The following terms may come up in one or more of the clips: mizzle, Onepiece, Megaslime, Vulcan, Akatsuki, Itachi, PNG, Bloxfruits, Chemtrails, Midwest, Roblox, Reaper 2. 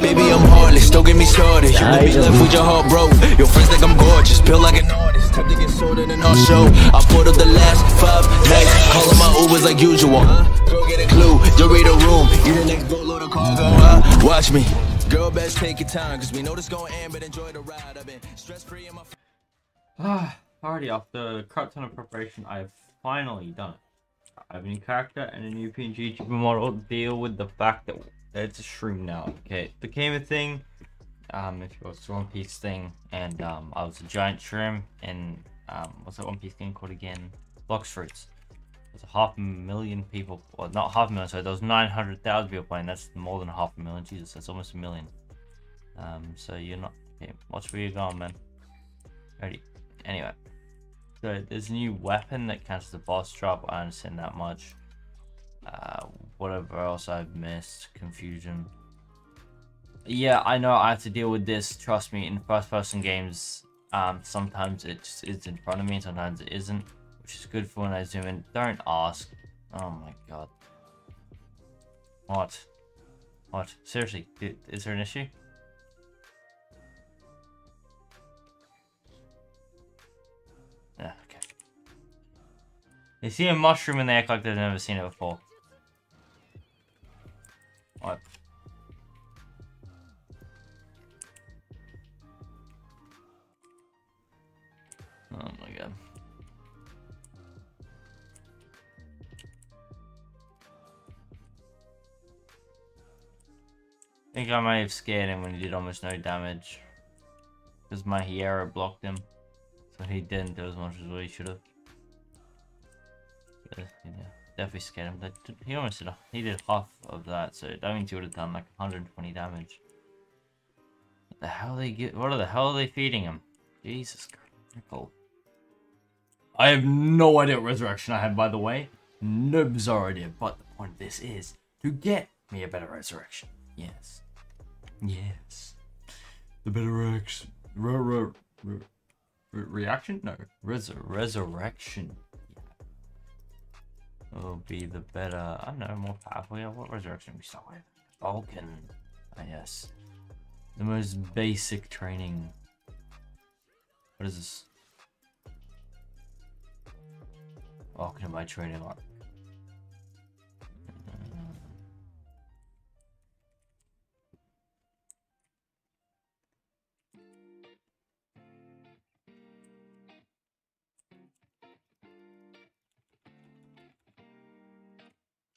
Maybe I'm heartless, don't get me started. You will be left with your heart broke. Your friends think I'm gorgeous, feel like an artist. Time to get sorted in our show. I poured up the last 5 nights, calling my Ubers like usual. Go get a clue, you'll read a room. You're the next boatload of cargo. Watch me. Girl, best take your time, cause we know this gonna end, but enjoy the ride. I've been stress-free in my... Alrighty, after a crap ton of preparation, I have finally done it. I have a new character and a new PNG chibi model. Deal with the fact that it's a stream now. Okay, it became a thing. It was One Piece thing, and I was a giant shrimp in what's that One Piece game called again? Bloxfruits. There's 500,000 people, well, not 500,000, so there was 900,000 people playing. That's more than 500,000. Jesus, that's almost 1 million. So you're not okay. Watch where you're going, man. Ready? Anyway, so there's a new weapon that cancels the boss drop. I understand that much. Whatever else I've missed, confusion. Yeah, I know I have to deal with this. Trust me, in first-person games, sometimes it just is in front of me, and sometimes it isn't, which is good for when I zoom in. Don't ask. Oh my god. What? What? Seriously, is there an issue? Yeah, okay. They see a mushroom and they act like they've never seen it before. What? Oh my god. I think I may have scared him when he did almost no damage, because my Hiera blocked him. So he didn't do as much as what he should have. Yeah, definitely scared him. He almost did, he did half of that, so that means he would have done like 120 damage. What the hell they get? What the hell are they feeding him? Jesus Christ! I have no idea what resurrection I had, by the way. No bizarre idea. But the point of this is to get me a better resurrection. Yes. Yes. The better resurrection. Reaction? No. Resurrection. Yeah. It'll be the better, I don't know, more powerful. Yeah, what resurrection we start with? Vulcan. I guess. The most basic training. What is this? Vulcan by training arc.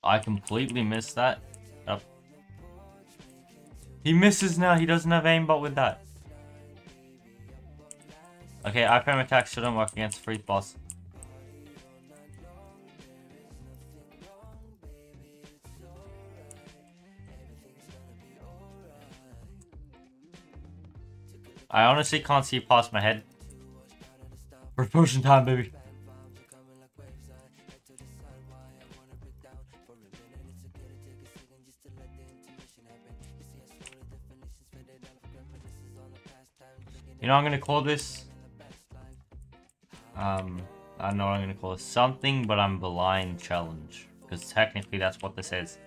I completely missed that. Yep. He misses now. He doesn't have aimbot with that. Okay, iframe attacks shouldn't work against free boss. I honestly can't see past my head. Repulsion time, baby. You know, I'm going to call this, I don't know what I'm going to call this, something but I'm blind challenge, because technically that's what this is.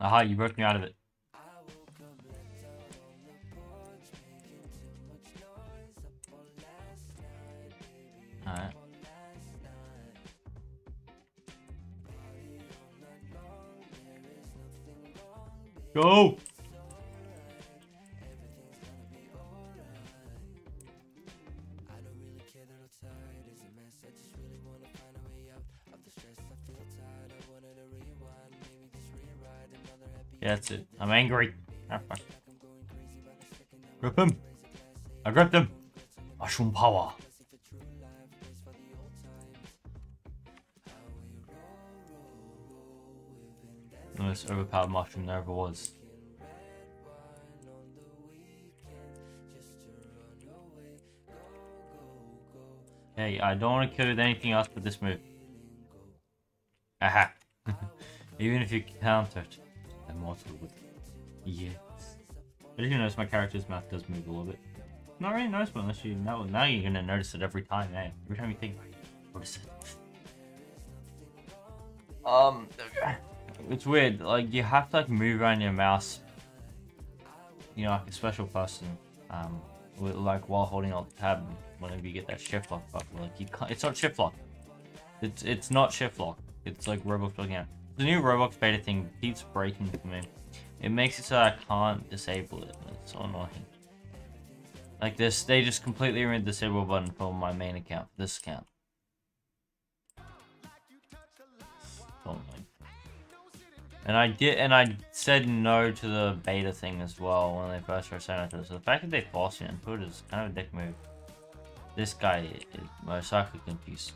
Aha, you broke me out of it. Alright. Go! Yeah, that's it. I'm angry. Oh, fuck. Grip him. I gripped him. Mushroom power. Most overpowered mushroom there ever was. Hey, I don't want to kill you with anything else but this move. Aha. Even if you counter it, I'm mortal with it. Yes. I didn't even notice my character's mouth does move a little bit. not really noticeable unless you know. Now you're gonna notice it every time, eh? Every time you think about it, you notice it. It's weird. Like, you have to like move around your mouse, you know, like a special person. With, like, while holding alt tab, whenever you get that shift lock button, like you can't. It's not shift lock. It's not shift lock. It's like Roblox bugging out. The new Roblox beta thing keeps breaking for me. It makes it so I can't disable it. It's so annoying. Like this, they just completely removed the disable button for my main account, this account. So and I said no to the beta thing as well when they first started saying it. So the fact that they forced me into it is kind of a dick move. This guy is most likely confused.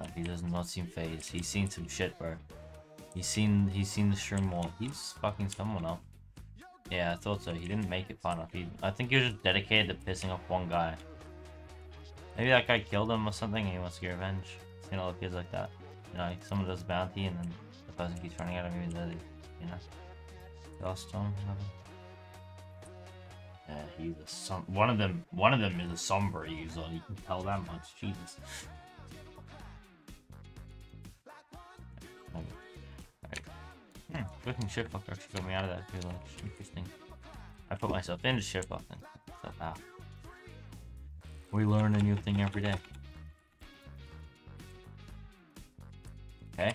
Like, he does not seem phased. He's seen some shit, bro. He's seen the shroom wall. He's fucking someone up. Yeah, I thought so. He didn't make it far enough. I think he was just dedicated to pissing off one guy. Maybe that guy killed him or something and he wants to get revenge. I've seen all the kids like that. You know, like someone does a bounty and then the person keeps running out of him, even though they, you know, lost him. Yeah, he's a one of them is a somber user. You can tell that much. Jesus. Clicking shift lock actually got me out of that. Really interesting. I put myself into shift lock then. So, wow. We learn a new thing every day. Okay.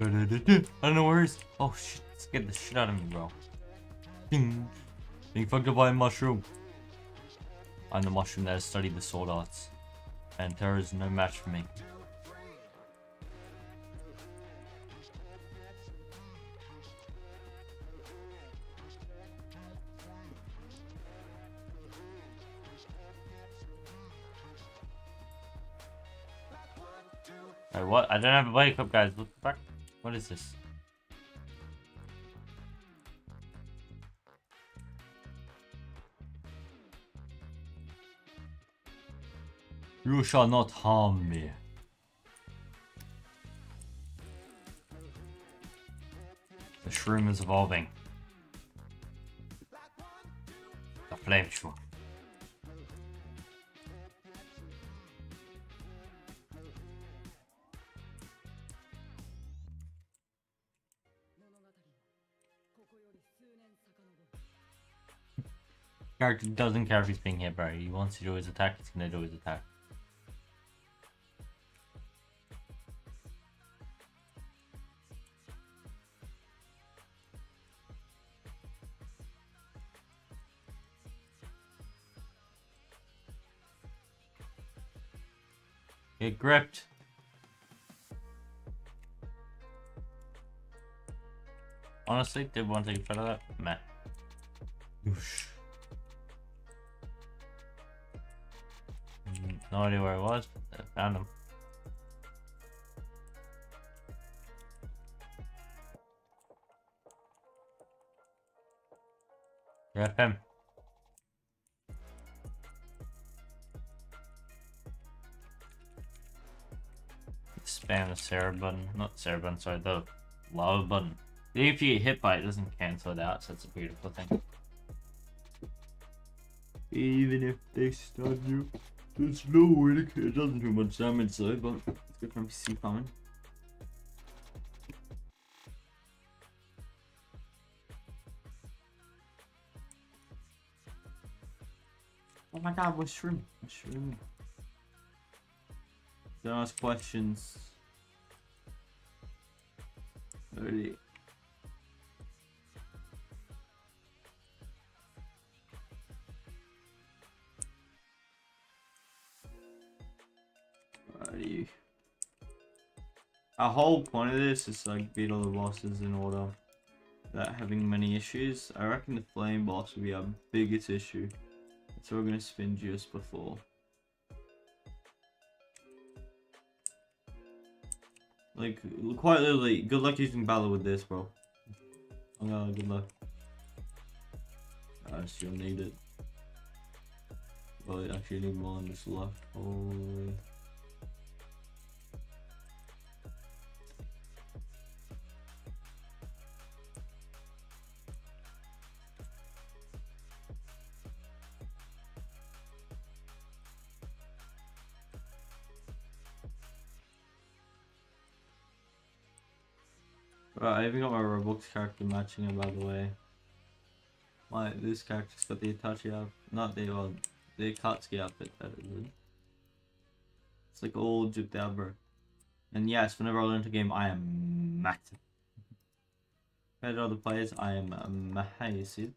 I don't know where he is. Oh shit! Scared the shit out of me, bro. Ding. Being fucked up by a mushroom. I'm the mushroom that has studied the sword arts. And terror is no match for me. Wait, what? I don't have a body clip, guys. Look back. What is this? You shall not harm me. The shroom is evolving. The flame shroom. Character doesn't care if he's being hit, bro. He wants to do his attack, he's gonna do his attack. Get gripped. Honestly, did one take a shot of that? Meh. Oosh. No idea where I was, but I found him. Grab him. Spam the Sarah button, not Sarah button, sorry, the lava button. If you get hit by it, it doesn't cancel it out, so it's a beautiful thing. Even if they stun you, there's no way to kill. It doesn't do much damage though, but it's good for me to see coming. Oh my god, what's shroom? What's shroom? Don't ask questions. Really. Alrighty. Our whole point of this is like beat all the bosses in order without having many issues. I reckon the flame boss will be our biggest issue. That's what we're gonna spin just before. Like, quite literally, good luck using battle with this, bro. Oh no, good luck. I still need it. probably actually need more on this left. Holy. Right, I even got my Roblox character matching him, by the way. Like, this character's got the Itachi outfit, the Akatsuki outfit, that is it. It's like old Jupiter. And yes, whenever I learn to game, I am massive. Compared to other players, I am massive.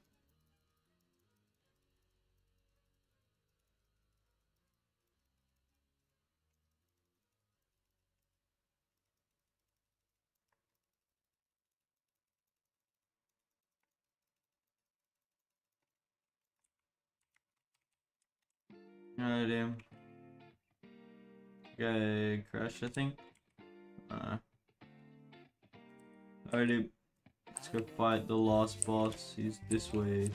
Oh damn. Okay, crash I think. Alright dude. Let's go fight the last boss. He's this way.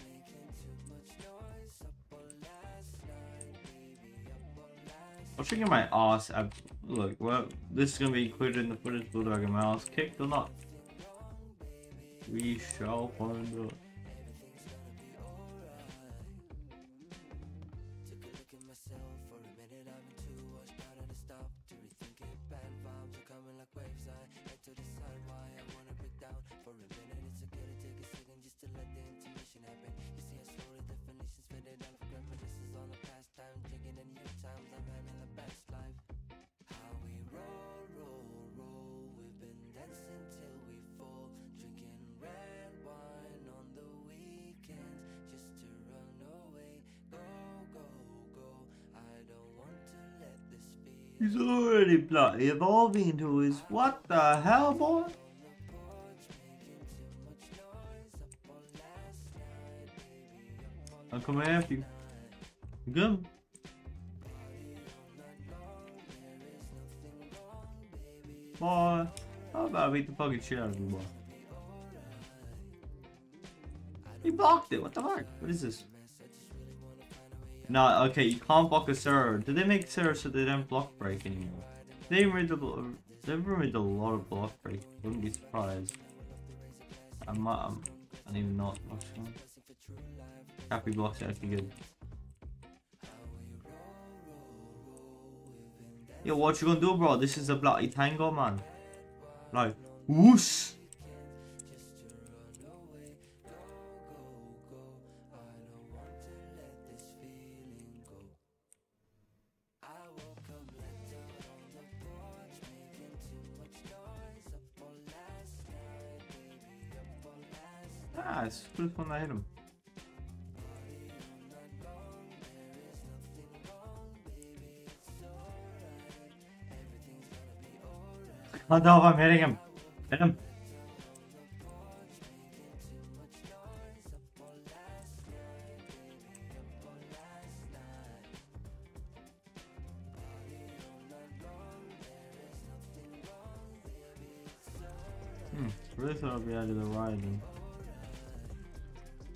I'm shaking my ass. Look, well, this is gonna be included in the footage. Bulldog and my ass kicked or not? We shall find out. He's already bloody evolving into his what the hell, boy? I'm coming after you. Good. Boy, how about I beat the fucking shit out of you, boy? He blocked it, what the fuck? What is this? Nah, okay, you can't block a server. Did they make server so they don't block break anymore? They've made a lot of block break. Wouldn't be surprised. I'm even not watching. Happy blocks are actually good. Yo, what you gonna do, bro? This is a bloody tango, man. Like, whoosh! Ah, it's good when I hit him. I don't know if I'm hitting him. Hit him. Really thought I'd be out of the riding.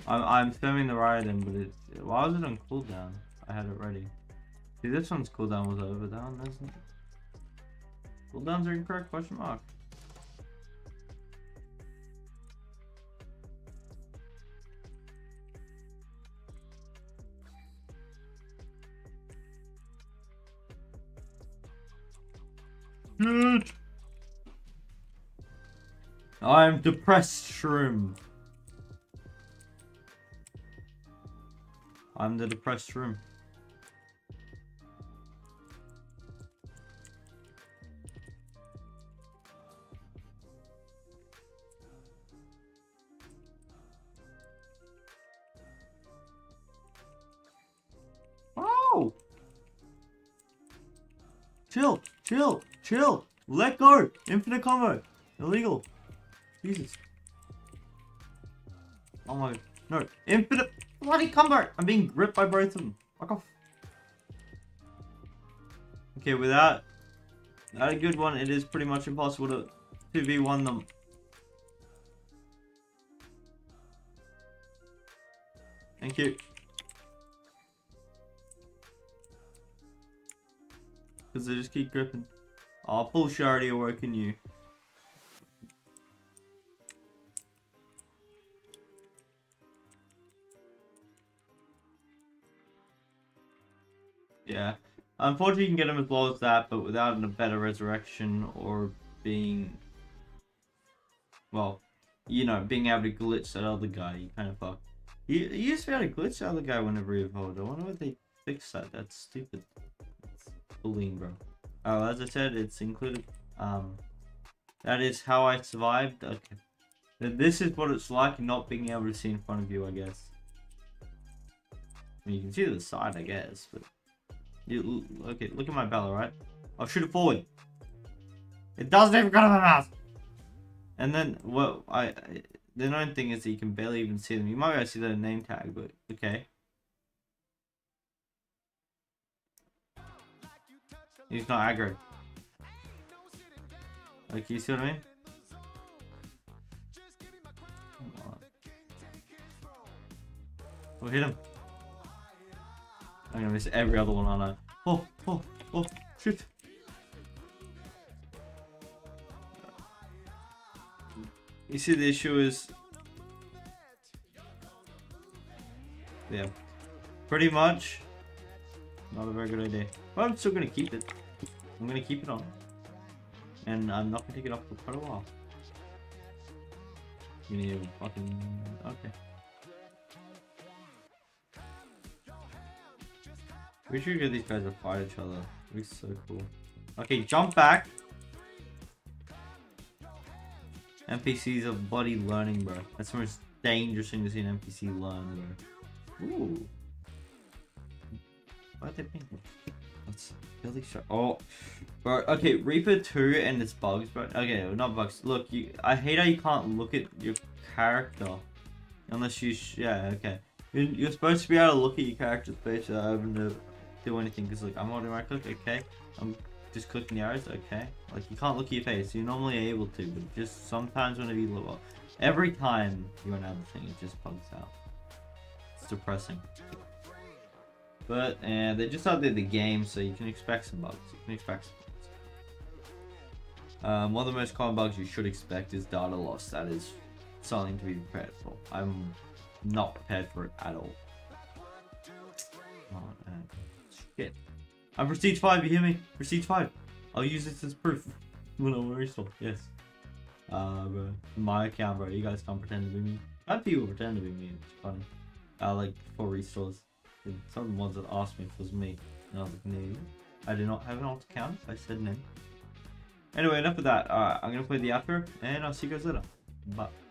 I'm filming the rioting, but it's why was it on cooldown? I had it ready. See, this one's cooldown was over down, isn't it? Cooldowns are incorrect? Question mark. Good. I'm depressed, shroom. I'm the depressed room. Oh! Chill, chill, chill. Let go. Infinite combo. Illegal. Jesus. Oh my. No. Infinite. Bloody combo! I'm being gripped by both of them. Fuck off. Okay, without a good one, it is pretty much impossible to 2v1 them. Thank you. because they just keep gripping. Oh, full Shardy awoken you. Yeah. Unfortunately, you can get him as low as that, but without a better resurrection or being... well, you know, being able to glitch that other guy, you kind of fuck. You used to be able to glitch the other guy whenever you hold. I wonder if they fix that. That's stupid. It's bullying, bro. Oh, as I said, it's included. That is how I survived. Okay. This is what it's like not being able to see in front of you, I guess. I mean, you can see the side, I guess, but... you, okay, look at my Bella, right? I'll shoot it forward. It doesn't even go to my mouth! And then, well, the known thing is that you can barely even see them. You might be able to see their name tag, but okay. He's not aggro. Like, you see what I mean? Come on. We'll hit him. I'm gonna miss every other one, aren't I? Oh, oh, oh, shoot. You see, the issue is... yeah. Pretty much. Not a very good idea. But I'm still gonna keep it. I'm gonna keep it on. And I'm not gonna take it off for quite a while. You need a fucking... okay. We should get these guys to fight each other. It'd be so cool. Okay, jump back. NPCs are bloody learning, bro. That's the most dangerous thing to see an NPC learn, bro. Ooh. Why are they pink? Let's really sure. Oh, bro. Okay, Reaper 2 and its bugs, bro. Okay, not bugs. Look, you. I hate how you can't look at your character unless you. Yeah. Okay. You're supposed to be able to look at your character's face without having to do anything, because like I'm holding my click, okay, I'm just clicking the arrows, okay, like you can't look at your face, you're normally able to, but just sometimes whenever you look up, every time you run out of the thing, it just bugs out. It's depressing. But they just updated the game, so you can expect some bugs, you can expect some bugs. One of the most common bugs you should expect is data loss. That is something to be prepared for. I'm not prepared for it at all. Oh, shit. I'm Prestige 5, you hear me? Prestige 5. I'll use this as proof. When I'm restore, yes. Bro. My account, bro. You guys can't pretend to be me. I have people pretend to be me. It's funny. Like, for restores. Some of the ones that asked me if it was me. And I was like, no. I do not have an alt account. I said no. Anyway, enough of that. Alright, I'm gonna play the outro. And I'll see you guys later. Bye.